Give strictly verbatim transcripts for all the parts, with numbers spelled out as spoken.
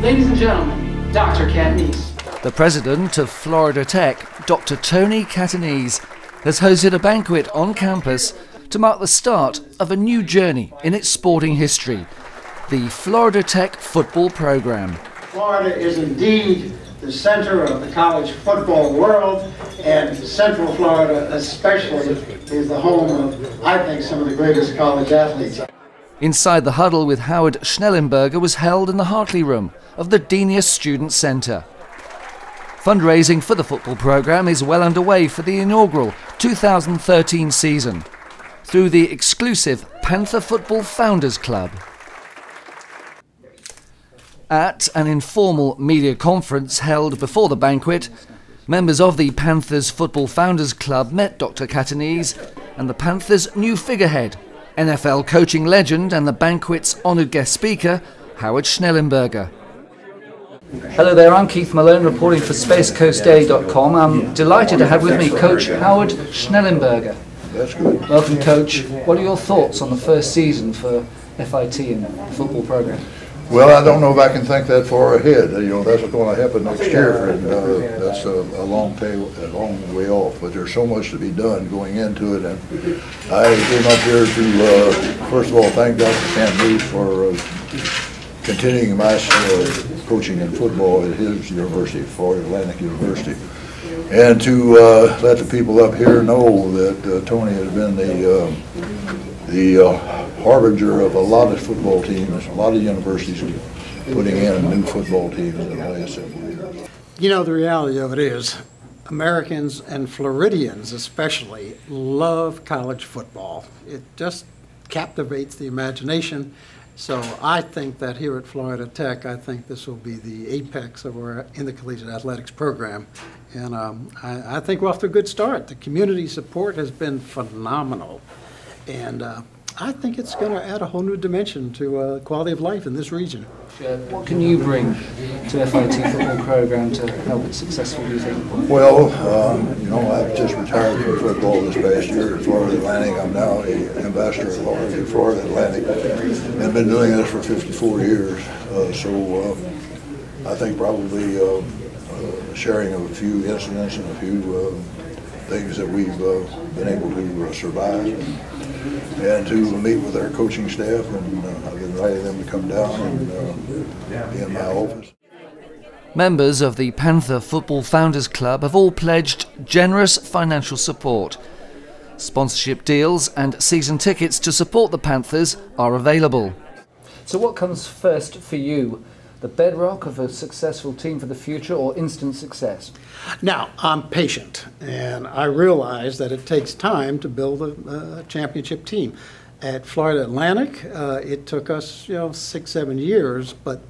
Ladies and gentlemen, Doctor Catanese. The president of Florida Tech, Doctor Tony Catanese, has hosted a banquet on campus to mark the start of a new journey in its sporting history, the Florida Tech football program. Florida is indeed the center of the college football world, and Central Florida especially is the home of, I think, some of the greatest college athletes. Inside the Huddle with Howard Schnellenberger was held in the Hartley Room of the Denius Student Center. Fundraising for the football program is well underway for the inaugural two thousand thirteen season through the exclusive Panther Football Founders Club. At an informal media conference held before the banquet, members of the Panthers Football Founders Club met Doctor Catanese and the Panthers' new figurehead, N F L coaching legend and the banquet's honoured guest speaker, Howard Schnellenberger. Hello there, I'm Keith Malone reporting for Space Coast Daily dot com. I'm delighted to have with me Coach Howard Schnellenberger. That's good. Welcome, Coach. What are your thoughts on the first season for F I T and the football programme? Well, I don't know if I can think that far ahead. You know, that's going to happen next year, and uh, that's a, a long pay, a long way off. But there's so much to be done going into it, and I came up here to uh, first of all thank Doctor Camus for uh, continuing my uh, coaching in football at his university, Florida Atlantic University, and to uh, let the people up here know that uh, Tony has been the uh, the. Uh, harbinger of a lot of football teams, a lot of universities putting in new football teams in the last several years. You know, the reality of it is Americans and Floridians especially love college football. It just captivates the imagination. So I think that here at Florida Tech, I think this will be the apex of our intercollegiate athletics program. And um, I, I think we're off to a good start. The community support has been phenomenal. And uh, I think it's going to add a whole new dimension to uh, quality of life in this region. What can you bring to F I T football program to help it successful, do you think? Well, um, you know, I've just retired from football this past year at Florida Atlantic. I'm now an ambassador at Florida Atlantic and I've been doing this for fifty-four years. Uh, so um, I think probably um, uh, sharing of a few incidents and a few uh, things that we've uh, been able to uh, survive, and, and to meet with our coaching staff, and uh, I've invited them to come down and uh, be in my office. Members of the Panther Football Founders Club have all pledged generous financial support. Sponsorship deals and season tickets to support the Panthers are available. So what comes first for you? The bedrock of a successful team for the future or instant success? Now, I'm patient, and I realize that it takes time to build a, a championship team. At Florida Atlantic, uh, it took us, you know, six, seven years, but,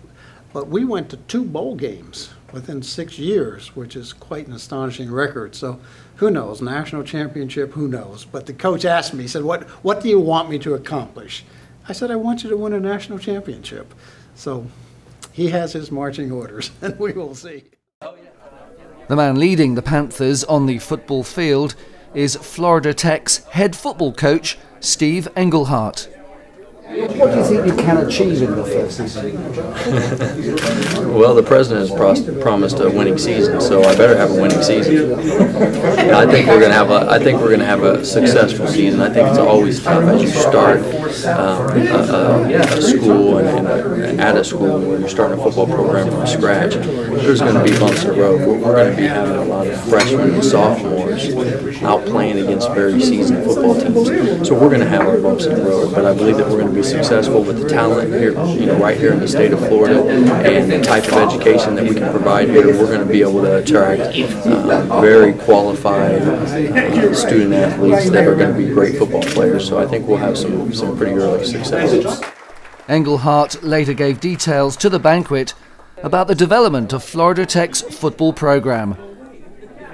but we went to two bowl games within six years, which is quite an astonishing record. So who knows, national championship, who knows? But the coach asked me, he said, what, what do you want me to accomplish? I said, I want you to win a national championship. So he has his marching orders, and we will see. The man leading the Panthers on the football field is Florida Tech's head football coach, Steve Englehart. What do you think you can achieve in the first season? Well, the president has pro promised a winning season, so I better have a winning season. I think we're going to have a. I think we're going to have a successful season. I think it's always tough as you start um, a, a, a school and, and at a school where you're starting a football program from scratch. There's going to be bumps in the road. We're, we're going to be having a lot of freshmen and sophomores out playing against very seasoned football teams. So we're going to have our bumps in the road, but I believe that we're going to be successful with the talent here, you know, right here in the state of Florida, and the type of education that we can provide here. We're going to be able to attract uh, very qualified uh, student athletes that are going to be great football players. So I think we'll have some some pretty early successes. Englehart later gave details to the banquet about the development of Florida Tech's football program.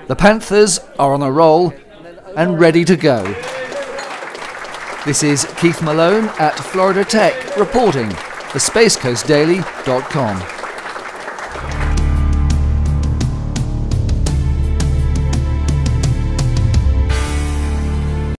The Panthers are on a roll and ready to go. This is Keith Malone at Florida Tech reporting for Space Coast Daily dot com.